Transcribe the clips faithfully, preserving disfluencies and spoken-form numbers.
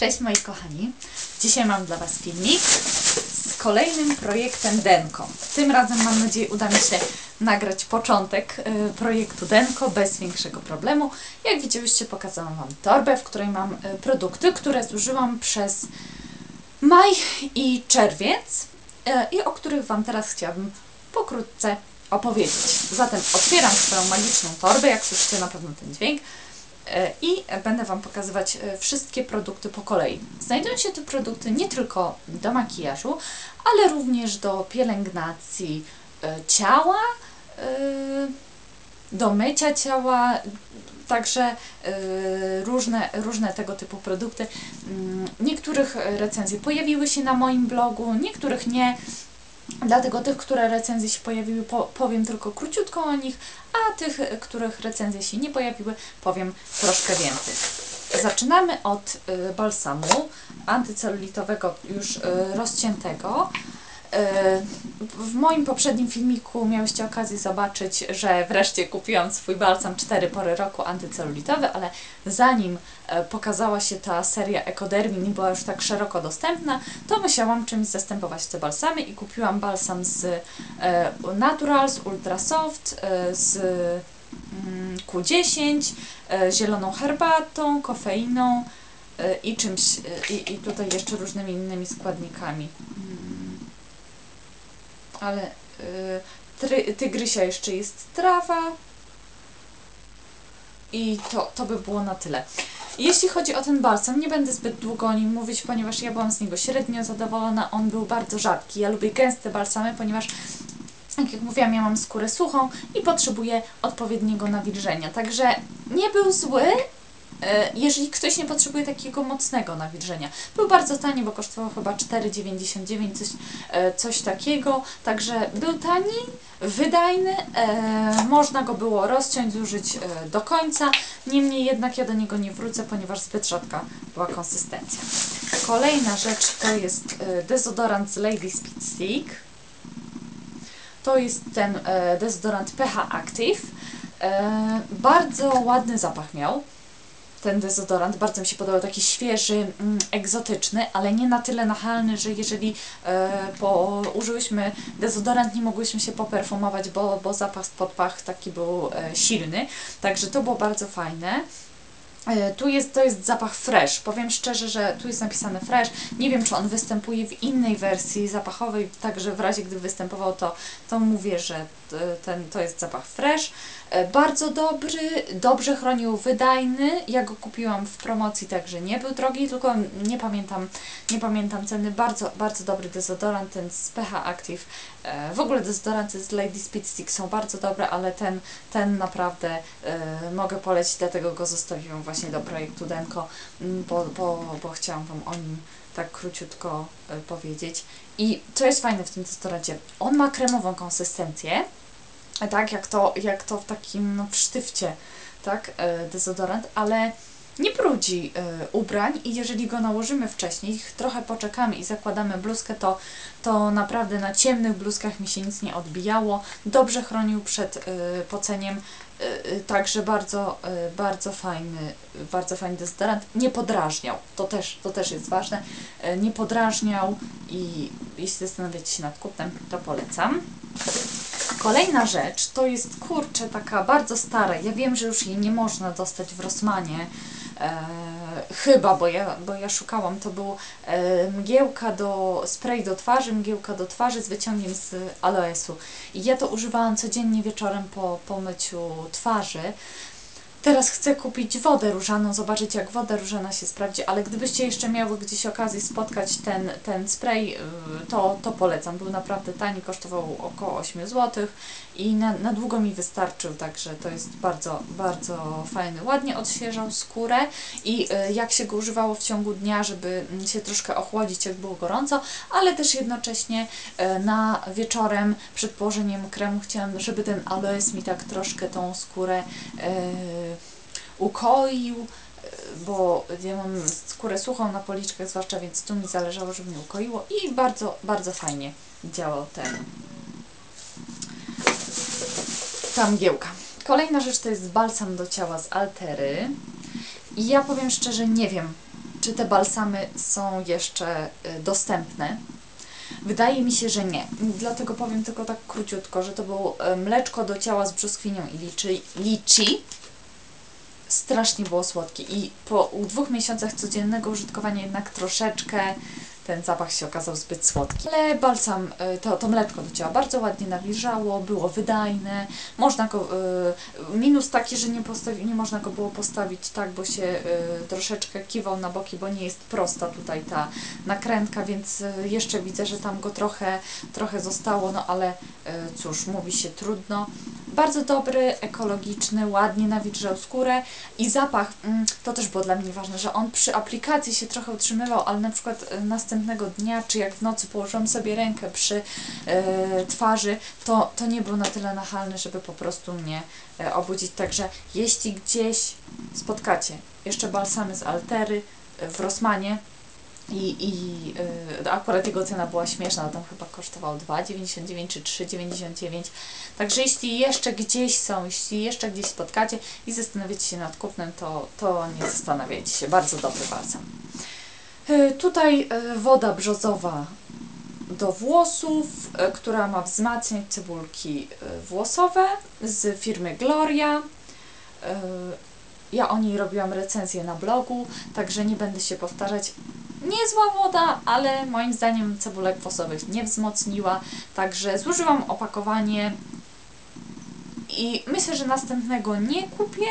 Cześć moi kochani, dzisiaj mam dla Was filmik z kolejnym projektem Denko. Tym razem mam nadzieję uda mi się nagrać początek y, projektu Denko bez większego problemu. Jak widzieliście, pokazałam Wam torbę, w której mam y, produkty, które zużyłam przez maj i czerwiec y, i o których Wam teraz chciałabym pokrótce opowiedzieć. Zatem otwieram swoją magiczną torbę, jak słyszycie na pewno ten dźwięk, i będę Wam pokazywać wszystkie produkty po kolei. Znajdują się te produkty nie tylko do makijażu, ale również do pielęgnacji ciała, do mycia ciała, także różne, różne tego typu produkty. Niektórych recenzje pojawiły się na moim blogu, niektórych nie. Dlatego tych, które recenzje się pojawiły, powiem tylko króciutko o nich, a tych, których recenzje się nie pojawiły, powiem troszkę więcej. Zaczynamy od balsamu antycelulitowego, już rozciętego. W moim poprzednim filmiku miałyście okazję zobaczyć, że wreszcie kupiłam swój balsam Cztery Pory Roku antycelulitowy, ale zanim pokazała się ta seria Ecodermin i była już tak szeroko dostępna, to musiałam czymś zastępować te balsamy i kupiłam balsam z Natural, z Ultrasoft, z Q dziesięć, zieloną herbatą, kofeiną i czymś, i, i tutaj jeszcze różnymi innymi składnikami. Ale y, tygrysia jeszcze jest trawa i to, to by było na tyle. Jeśli chodzi o ten balsam, nie będę zbyt długo o nim mówić, ponieważ ja byłam z niego średnio zadowolona. On był bardzo rzadki. Ja lubię gęste balsamy, ponieważ jak mówiłam, ja mam skórę suchą i potrzebuję odpowiedniego nawilżenia. Także nie był zły, jeżeli ktoś nie potrzebuje takiego mocnego nawilżenia. Był bardzo tani, bo kosztował chyba cztery dziewięćdziesiąt dziewięć, coś, coś takiego. Także był tani, wydajny, e, można go było rozciąć, zużyć do końca. Niemniej jednak ja do niego nie wrócę, ponieważ zbyt rzadka była konsystencja. Kolejna rzecz to jest dezodorant z Lady Speed Stick. To jest ten dezodorant pH Active. E, bardzo ładny zapach miał. Ten dezodorant bardzo mi się podobał, taki świeży, mm, egzotyczny, ale nie na tyle nachalny, że jeżeli e, po, użyłyśmy dezodorant, nie mogłyśmy się poperfumować, bo, bo zapach spod pach taki był e, silny. Także to było bardzo fajne. E, tu jest, to jest zapach Fresh. Powiem szczerze, że tu jest napisane Fresh. Nie wiem, czy on występuje w innej wersji zapachowej, także w razie, gdy występował, to, to mówię, że ten, to jest zapach Fresh. Bardzo dobry, dobrze chronił, wydajny. Ja go kupiłam w promocji, także nie był drogi, tylko nie pamiętam, nie pamiętam ceny. Bardzo, bardzo dobry dezodorant, ten z pH Active. W ogóle dezodoranty z Lady Speed Stick są bardzo dobre, ale ten, ten naprawdę mogę polecić, dlatego go zostawiłam właśnie do projektu Denko, bo, bo, bo chciałam Wam o nim tak króciutko powiedzieć. I co jest fajne w tym dezodorancie? On ma kremową konsystencję, tak jak to, jak to w takim no, w sztywcie, tak, dezodorant, ale nie brudzi y, ubrań i jeżeli go nałożymy wcześniej, trochę poczekamy i zakładamy bluzkę, to, to naprawdę na ciemnych bluzkach mi się nic nie odbijało. Dobrze chronił przed y, poceniem, y, y, także bardzo, y, bardzo fajny, bardzo fajny dezodorant. Nie podrażniał, to też, to też jest ważne, y, nie podrażniał i jeśli zastanawiacie się nad kupnem, to polecam. Kolejna rzecz to jest, kurczę, taka bardzo stara. Ja wiem, że już jej nie można dostać w Rossmanie. E, chyba, bo ja, bo ja szukałam. To był e, mgiełka do, spray do twarzy, mgiełka do twarzy z wyciągiem z aloesu. I ja to używałam codziennie wieczorem po, po myciu twarzy. Teraz chcę kupić wodę różaną, zobaczyć jak woda różana się sprawdzi, ale gdybyście jeszcze miały gdzieś okazję spotkać ten, ten spray, to, to polecam. Był naprawdę tani, kosztował około osiem złotych i na, na długo mi wystarczył, także to jest bardzo, bardzo fajny. Ładnie odświeżał skórę i jak się go używało w ciągu dnia, żeby się troszkę ochłodzić, jak było gorąco, ale też jednocześnie na wieczorem przed położeniem kremu chciałam, żeby ten aloes mi tak troszkę tą skórę ukoił, bo ja mam skórę suchą na policzkach zwłaszcza, więc tu mi zależało, żeby mnie ukoiło i bardzo, bardzo fajnie działał ten, ta mgiełka. Kolejna rzecz to jest balsam do ciała z Alterry i ja powiem szczerze, nie wiem czy te balsamy są jeszcze dostępne. Wydaje mi się, że nie. Dlatego powiem tylko tak króciutko, że to było mleczko do ciała z brzoskwinią i liczy, liczy. Strasznie było słodkie i po dwóch miesiącach codziennego użytkowania jednak troszeczkę ten zapach się okazał zbyt słodki. Ale balsam, to, to mleczko do ciała bardzo ładnie nawilżało, było wydajne. Można go, minus taki, że nie, postawi, nie można go było postawić tak, bo się troszeczkę kiwał na boki, bo nie jest prosta tutaj ta nakrętka, więc jeszcze widzę, że tam go trochę, trochę zostało, no ale cóż, mówi się trudno. Bardzo dobry, ekologiczny, ładnie nawilżał skórę i zapach, to też było dla mnie ważne, że on przy aplikacji się trochę utrzymywał, ale na przykład następnego dnia, czy jak w nocy położyłam sobie rękę przy y, twarzy, to, to nie był na tyle nachalny, żeby po prostu mnie y, obudzić. Także jeśli gdzieś spotkacie jeszcze balsamy z Alterry y, w Rossmanie, I, i y, akurat jego cena była śmieszna, tam chyba kosztował dwa dziewięćdziesiąt dziewięć czy trzy dziewięćdziesiąt dziewięć. Także jeśli jeszcze gdzieś są, jeśli jeszcze gdzieś spotkacie i zastanawiacie się nad kupnem, to, to nie zastanawiajcie się. Bardzo dobry balsam. Y, tutaj y, woda brzozowa do włosów, y, która ma wzmacniać cebulki y, włosowe z firmy Gloria. Y, ja o niej robiłam recenzję na blogu, także nie będę się powtarzać. Niezła woda, ale moim zdaniem cebulek włosowych nie wzmocniła, także zużyłam opakowanie i myślę, że następnego nie kupię,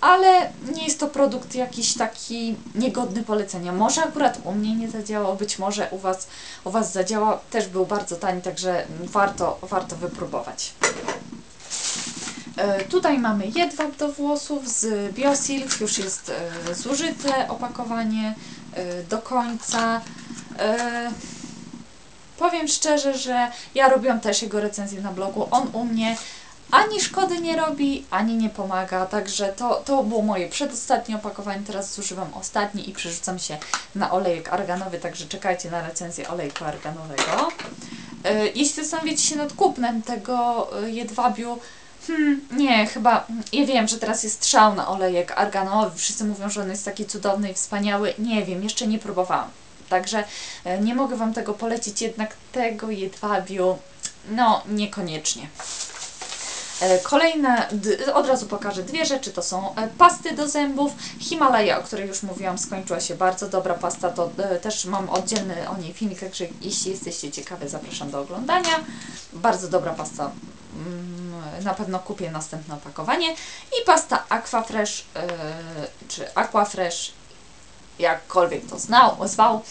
ale nie jest to produkt jakiś taki niegodny polecenia. Może akurat u mnie nie zadziałało, być może u Was, u Was zadziała, też był bardzo tani, także warto, warto wypróbować. Tutaj mamy jedwab do włosów z Biosilk, już jest zużyte opakowanie do końca. Powiem szczerze, że ja robiłam też jego recenzję na blogu. On u mnie ani szkody nie robi, ani nie pomaga. Także to, to było moje przedostatnie opakowanie. Teraz zużywam ostatnie i przerzucam się na olejek arganowy. Także czekajcie na recenzję olejku arganowego. Jeśli zastanawiacie się nad kupnem tego jedwabiu, Hmm, nie, chyba, ja wiem, że teraz jest szał na olejek arganowy, wszyscy mówią, że on jest taki cudowny i wspaniały, nie wiem, jeszcze nie próbowałam, także nie mogę Wam tego polecić, jednak tego jedwabiu, no, niekoniecznie. Kolejne, od razu pokażę dwie rzeczy, to są pasty do zębów. Himalaya, o której już mówiłam, skończyła się, bardzo dobra pasta, to też mam oddzielny o niej filmik, także jeśli jesteście ciekawe, zapraszam do oglądania. Bardzo dobra pasta, na pewno kupię następne opakowanie. I pasta Aquafresh, yy, czy Aquafresh, jakkolwiek to znał, zwał.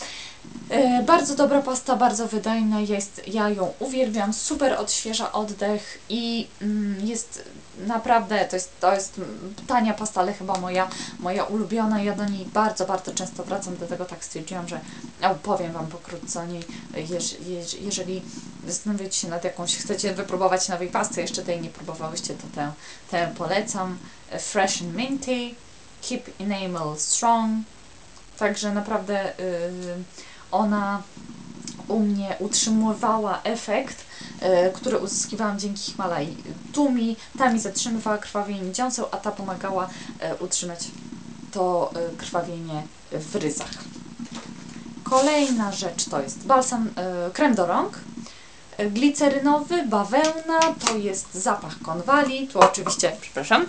Yy, bardzo dobra pasta, bardzo wydajna jest, ja ją uwielbiam, super odświeża oddech i yy, jest naprawdę, to jest, to jest tania pasta, ale chyba moja, moja ulubiona, ja do niej bardzo, bardzo często wracam, dlatego tak stwierdziłam, że opowiem Wam pokrótce o niej, jeż, jeż, jeżeli zastanawiacie się nad jakąś, chcecie wypróbować nowej pasty, jeszcze tej nie próbowałyście, to tę, tę polecam, Fresh and Minty, Keep Enamel Strong, także naprawdę yy, ona u mnie utrzymywała efekt, y, który uzyskiwałam dzięki Himalai. Tu mi, ta mi zatrzymywała krwawienie dziąseł, a ta pomagała y, utrzymać to y, krwawienie w ryzach. Kolejna rzecz to jest balsam, y, krem do rąk, y, glicerynowy, bawełna, to jest zapach konwali, tu oczywiście, przepraszam,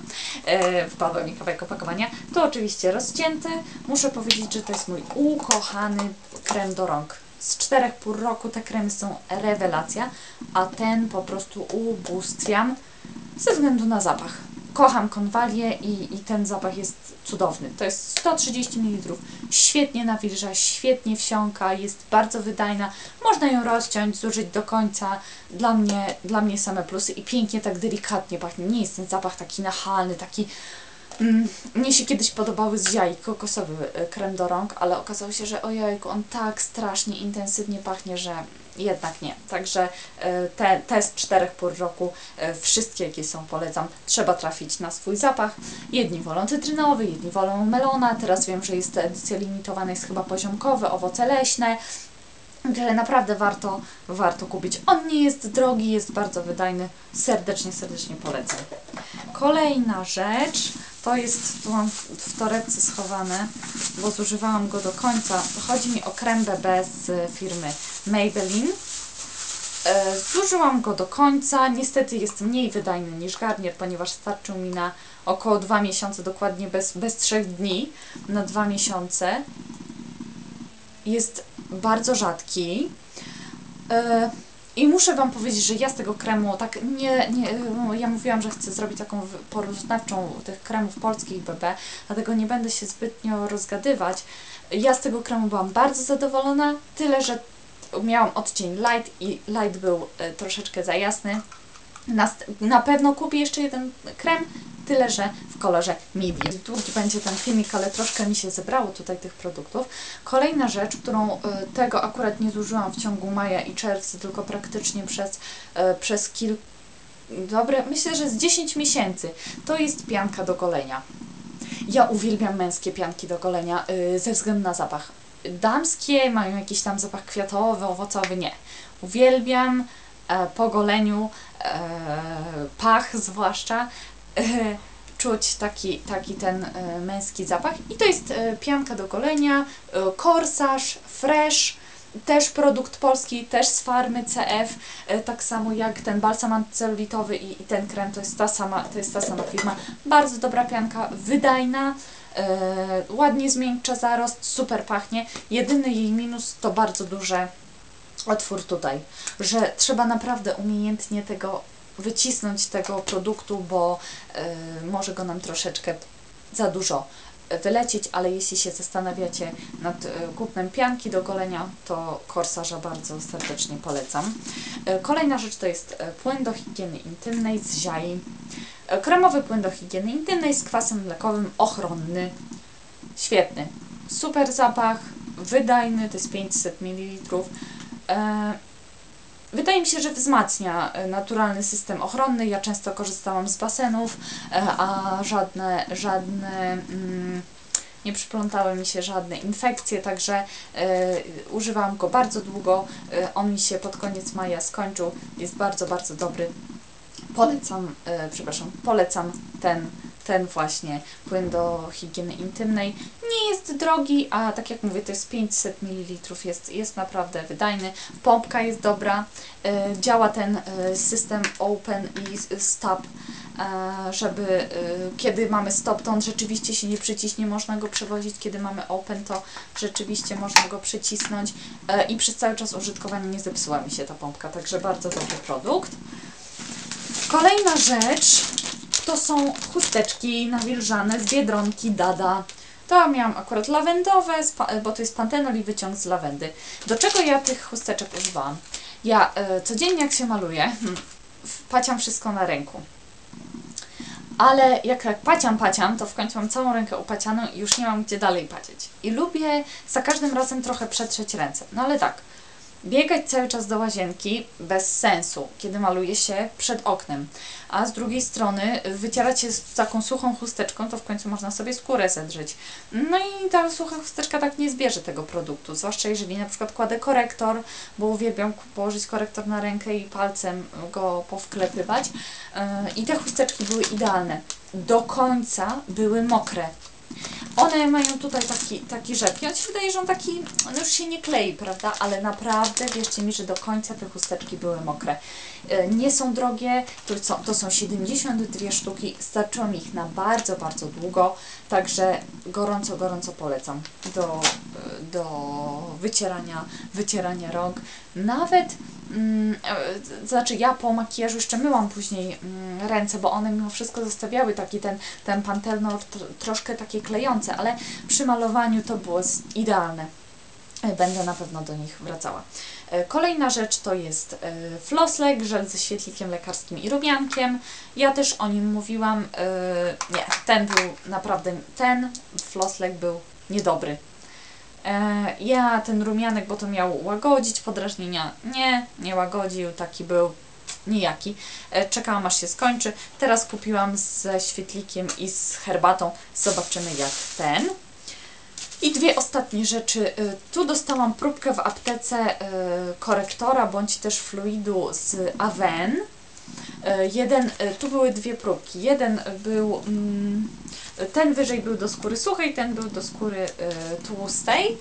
y, wpadło mi kawałek opakowania, tu oczywiście rozcięty. Muszę powiedzieć, że to jest mój ukochany krem do rąk. Z Czterech Pór Roku te kremy są rewelacja, a ten po prostu ubóstwiam ze względu na zapach. Kocham konwalię i, i ten zapach jest cudowny. To jest sto trzydzieści mililitrów, świetnie nawilża, świetnie wsiąka, jest bardzo wydajna. Można ją rozciąć, zużyć do końca. Dla mnie, dla mnie same plusy i pięknie, tak delikatnie pachnie. Nie jest ten zapach taki nachalny, taki... Mnie się kiedyś podobały z Ziai kokosowy krem do rąk, ale okazało się, że ojejku, on tak strasznie intensywnie pachnie, że jednak nie. Także te, te z Czterech Pór Roku, wszystkie jakie są polecam, trzeba trafić na swój zapach. Jedni wolą cytrynowy, jedni wolą melona, teraz wiem, że jest edycja limitowana, jest chyba poziomkowy, owoce leśne. Także naprawdę warto, warto kupić. On nie jest drogi, jest bardzo wydajny. Serdecznie, serdecznie polecam. Kolejna rzecz, to jest, tu mam w torebce schowane, bo zużywałam go do końca. Chodzi mi o krem B B z firmy Maybelline. Zużyłam go do końca, niestety jest mniej wydajny niż Garnier, ponieważ starczył mi na około dwa miesiące, dokładnie bez, bez trzech dni, na dwa miesiące. Jest bardzo rzadki. I muszę Wam powiedzieć, że ja z tego kremu, tak nie, nie, ja mówiłam, że chcę zrobić taką porównawczą tych kremów polskich B B, dlatego nie będę się zbytnio rozgadywać. Ja z tego kremu byłam bardzo zadowolona, tyle że miałam odcień light i light był troszeczkę za jasny. Na, na pewno kupię jeszcze jeden krem, tyle że w kolorze medium. Długi będzie ten filmik, ale troszkę mi się zebrało tutaj tych produktów. Kolejna rzecz, którą tego akurat nie zużyłam w ciągu maja i czerwca, tylko praktycznie przez, przez kilka, dobre, myślę, że z dziesięć miesięcy, to jest pianka do golenia. Ja uwielbiam męskie pianki do golenia ze względu na zapach. Damskie mają jakiś tam zapach kwiatowy, owocowy, nie. Uwielbiam e, po goleniu, e, pach zwłaszcza, e, czuć taki, taki ten e, męski zapach. I to jest e, pianka do golenia, e, Korsarz, Fresh, też produkt polski, też z farmy C F, e, tak samo jak ten balsam antycelulitowy i, i ten krem, to jest ta sama, to jest ta sama firma. Bardzo dobra pianka, wydajna. Yy, ładnie zmiękcza zarost, super pachnie. Jedyny jej minus to bardzo duży otwór tutaj, że trzeba naprawdę umiejętnie tego wycisnąć, tego produktu, bo yy, może go nam troszeczkę za dużo wylecieć, ale jeśli się zastanawiacie nad yy, kupnem pianki do golenia, to Korsarza bardzo serdecznie polecam. Yy, kolejna rzecz to jest yy, płyn do higieny intymnej z Ziai. Kremowy płyn do higieny intymnej z kwasem mlekowym, ochronny, świetny, super zapach, wydajny, to jest pięćset mililitrów. Wydaje mi się, że wzmacnia naturalny system ochronny. Ja często korzystałam z basenów, a żadne, żadne nie przyplątały mi się żadne infekcje, także używałam go bardzo długo. On mi się pod koniec maja skończył, jest bardzo, bardzo dobry. Polecam, e, przepraszam, polecam ten, ten właśnie płyn do higieny intymnej. Nie jest drogi, a tak jak mówię, to jest pięćset mililitrów, jest, jest naprawdę wydajny. Pompka jest dobra, e, działa ten e, system open i stop, e, żeby e, kiedy mamy stop, to on rzeczywiście się nie przyciśnie, można go przewozić. Kiedy mamy open, to rzeczywiście można go przycisnąć e, i przez cały czas użytkowania nie zepsuła mi się ta pompka, także bardzo dobry produkt. Kolejna rzecz to są chusteczki nawilżane z Biedronki Dada. To miałam akurat lawendowe, bo to jest pantenol i wyciąg z lawendy. Do czego ja tych chusteczek używałam? Ja y, codziennie jak się maluję, paciam wszystko na ręku. Ale jak tak paciam, paciam, to w końcu mam całą rękę upacianą i już nie mam gdzie dalej pacieć. I lubię za każdym razem trochę przetrzeć ręce. No ale tak. Biegać cały czas do łazienki bez sensu, kiedy maluje się przed oknem, a z drugiej strony wycierać się z taką suchą chusteczką, to w końcu można sobie skórę zedrzeć. No i ta sucha chusteczka tak nie zbierze tego produktu, zwłaszcza jeżeli na przykład kładę korektor, bo uwielbiam położyć korektor na rękę i palcem go powklepywać. I te chusteczki były idealne. Do końca były mokre. One mają tutaj taki, taki rzep i on się wydaje, że on taki, on już się nie klei, prawda, ale naprawdę wierzcie mi, że do końca te chusteczki były mokre. Nie są drogie, to są, to są siedemdziesiąt dwie sztuki, starczyło mi ich na bardzo, bardzo długo, także gorąco, gorąco polecam do, do wycierania, wycierania rąk. Nawet, mm, znaczy ja po makijażu jeszcze myłam później mm, ręce, bo one mimo wszystko zostawiały taki ten, ten pantenol tr troszkę takie klejące, ale przy malowaniu to było idealne. Będę na pewno do nich wracała. Kolejna rzecz to jest Flos Lek, żel ze świetlikiem lekarskim i rumiankiem. Ja też o nim mówiłam. Nie, ten był naprawdę, ten Flos Lek był niedobry. Ja ten rumianek, bo to miał łagodzić podrażnienia, nie, nie łagodził, taki był nijaki. Czekałam aż się skończy. Teraz kupiłam ze świetlikiem i z herbatą. Zobaczymy jak ten. I dwie ostatnie rzeczy. Tu dostałam próbkę w aptece korektora bądź też fluidu z Avène. Jeden, tu były dwie próbki. Jeden był, ten wyżej był do skóry suchej, ten był do skóry tłustej.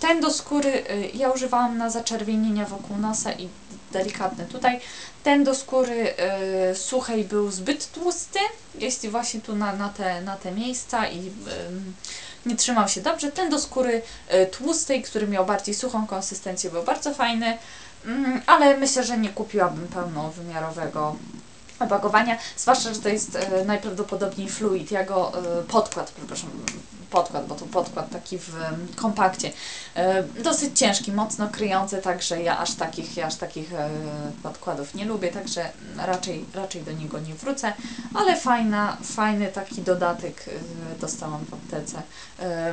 Ten do skóry ja używałam na zaczerwienienia wokół nosa i delikatne tutaj. Ten do skóry suchej był zbyt tłusty, jeśli właśnie tu na, na, te, na te miejsca i nie trzymał się dobrze. Ten do skóry tłustej, który miał bardziej suchą konsystencję, był bardzo fajny. Ale myślę, że nie kupiłabym pełnowymiarowego opakowania, zwłaszcza, że to jest e, najprawdopodobniej fluid, ja go, e, podkład, przepraszam, podkład, bo to podkład taki w e, kompakcie, e, dosyć ciężki, mocno kryjący, także ja aż takich, ja aż takich e, podkładów nie lubię, także raczej, raczej do niego nie wrócę, ale fajna, fajny taki dodatek e, dostałam w aptece. E,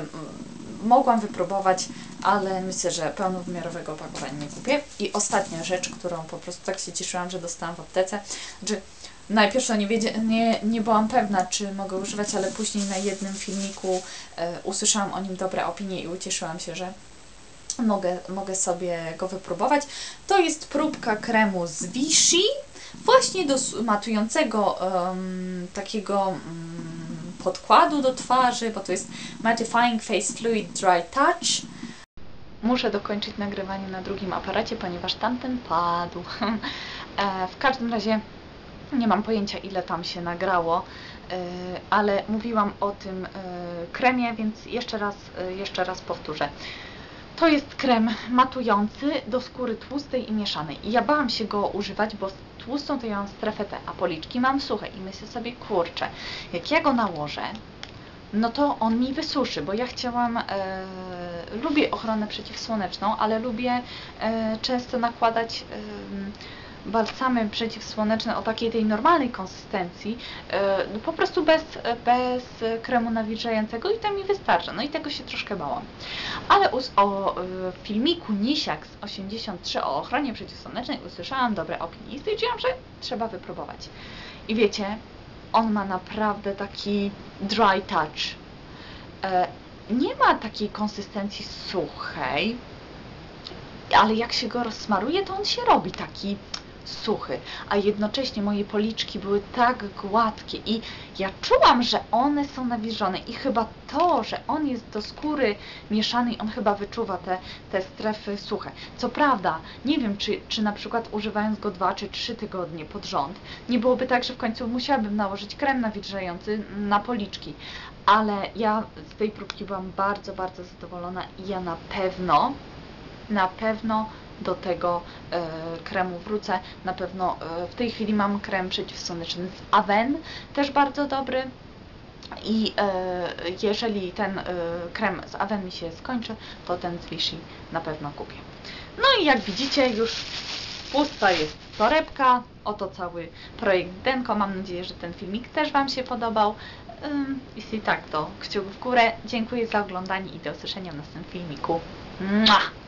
mogłam wypróbować, ale myślę, że pełnowymiarowego opakowania nie kupię. I ostatnia rzecz, którą po prostu tak się cieszyłam, że dostałam w aptece, znaczy najpierw to nie, nie, nie byłam pewna, czy mogę używać, ale później na jednym filmiku e, usłyszałam o nim dobre opinie i ucieszyłam się, że mogę, mogę sobie go wypróbować. To jest próbka kremu z Vichy, właśnie do matującego um, takiego... Um, podkładu do twarzy, bo to jest Mattifying Face Fluid Dry Touch. Muszę dokończyć nagrywanie na drugim aparacie, ponieważ tamten padł. W każdym razie nie mam pojęcia, ile tam się nagrało, ale mówiłam o tym kremie, więc jeszcze raz, jeszcze raz powtórzę. To jest krem matujący do skóry tłustej i mieszanej. I ja bałam się go używać, bo tłustą to ja mam strefę T, a policzki mam suche i myślę sobie, kurczę, jak ja go nałożę, no to on mi wysuszy, bo ja chciałam, e, lubię ochronę przeciwsłoneczną, ale lubię e, często nakładać e, balsamy przeciwsłoneczne o takiej tej normalnej konsystencji, e, no po prostu bez, bez kremu nawilżającego i to mi wystarcza, no i tego się troszkę bałam. Ale us o e, filmiku Nisiak z osiemdziesiąt trzy o ochronie przeciwsłonecznej usłyszałam dobre opinie i stwierdziłam, że trzeba wypróbować. I wiecie, on ma naprawdę taki dry touch. E, nie ma takiej konsystencji suchej, ale jak się go rozsmaruje, to on się robi taki suchy, a jednocześnie moje policzki były tak gładkie i ja czułam, że one są nawilżone i chyba to, że on jest do skóry mieszanej, on chyba wyczuwa te, te strefy suche. Co prawda, nie wiem, czy, czy na przykład używając go dwa czy trzy tygodnie pod rząd, nie byłoby tak, że w końcu musiałabym nałożyć krem nawilżający na policzki, ale ja z tej próbki byłam bardzo, bardzo zadowolona i ja na pewno, na pewno do tego e, kremu wrócę. Na pewno e, w tej chwili mam krem przeciwsłoneczny z Avène, też bardzo dobry. I e, jeżeli ten e, krem z Avène mi się skończy, to ten z Vichy na pewno kupię. No i jak widzicie, już pusta jest torebka. Oto cały projekt Denko. Mam nadzieję, że ten filmik też Wam się podobał. Ym, jeśli tak, to kciuk w górę. Dziękuję za oglądanie i do usłyszenia w następnym filmiku. Mua!